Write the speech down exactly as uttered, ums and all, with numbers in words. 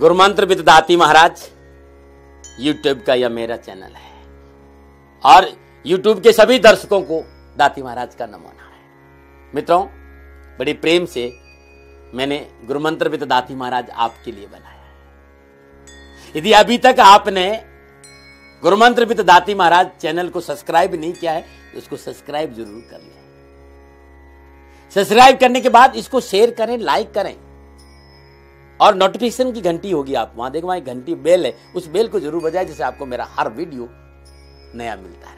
गुरुमंत्र बिद दाती महाराज YouTube का यह मेरा चैनल है और YouTube के सभी दर्शकों को दाती महाराज का नमो नारायण। मित्रों, बड़े प्रेम से मैंने गुरुमंत्र बिद दाती महाराज आपके लिए बनाया है। यदि अभी तक आपने गुरुमंत्र बिद दाती महाराज चैनल को सब्सक्राइब नहीं किया है तो इसको सब्सक्राइब जरूर कर लें। सब्सक्राइब करने के बाद इसको शेयर करें, लाइक करें और नोटिफिकेशन की घंटी होगी, आप वहां देखो, वहां घंटी बेल है, उस बेल को जरूर बजाएं जिससे आपको मेरा हर वीडियो नया मिलता है।